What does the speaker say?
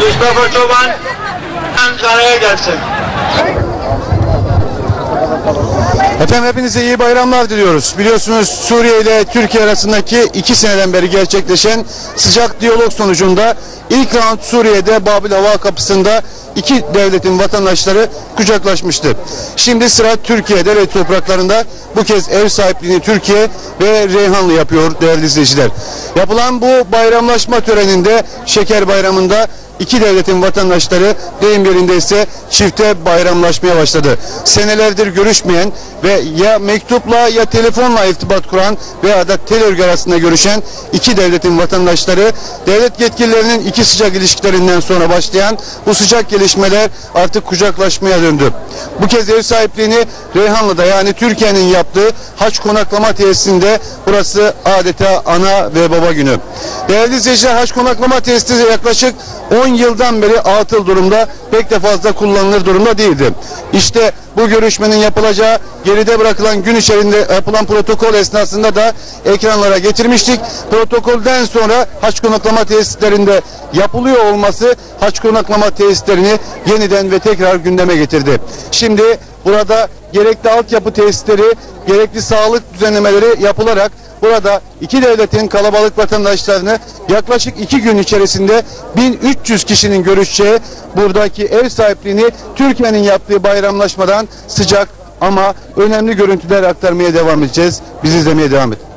Mustafa Çoban Ankara'ya gelsin. Efendim hepinize iyi bayramlar diliyoruz. Biliyorsunuz Suriye ile Türkiye arasındaki 2 seneden beri gerçekleşen sıcak diyalog sonucunda ilk round Suriye'de Babil Hava Kapısı'nda 2 devletin vatandaşları kucaklaşmıştı. Şimdi sıra Türkiye'de ve topraklarında, bu kez ev sahipliğini Türkiye ve Reyhanlı yapıyor değerli izleyiciler. Yapılan bu bayramlaşma töreninde, şeker bayramında 2 devletin vatandaşları deyim yerindeyse çifte bayramlaşmaya başladı. Senelerdir görüşmeyen ve ya mektupla ya telefonla irtibat kuran veya da tel örgü arasında görüşen 2 devletin vatandaşları, devlet yetkililerinin 2 sıcak ilişkilerinden sonra başlayan bu sıcak gelişmeler artık kucaklaşmaya döndü. Bu kez ev sahipliğini Reyhanlı'da, yani Türkiye'nin yaptığı haç konaklama tesisinde, burası adeta ana ve baba günü. Değerli izleyiciler, haç konaklama tesisi yaklaşık 10 yıldan beri atıl durumda, pek de fazla kullanılır durumda değildi. İşte bu görüşmenin yapılacağı geride bırakılan gün içerisinde yapılan protokol esnasında da ekranlara getirmiştik. Protokolden sonra haç konaklama tesislerinde yapılıyor olması haç konaklama tesislerini yeniden ve tekrar gündeme getirdi. Şimdi burada gerekli altyapı tesisleri, gerekli sağlık düzenlemeleri yapılarak burada 2 devletin kalabalık vatandaşlarını yaklaşık 2 gün içerisinde 1300 kişinin görüşeceği buradaki ev sahipliğini Türkiye'nin yaptığı bayramlaşmadan sıcak ama önemli görüntüler aktarmaya devam edeceğiz. Bizi izlemeye devam edin.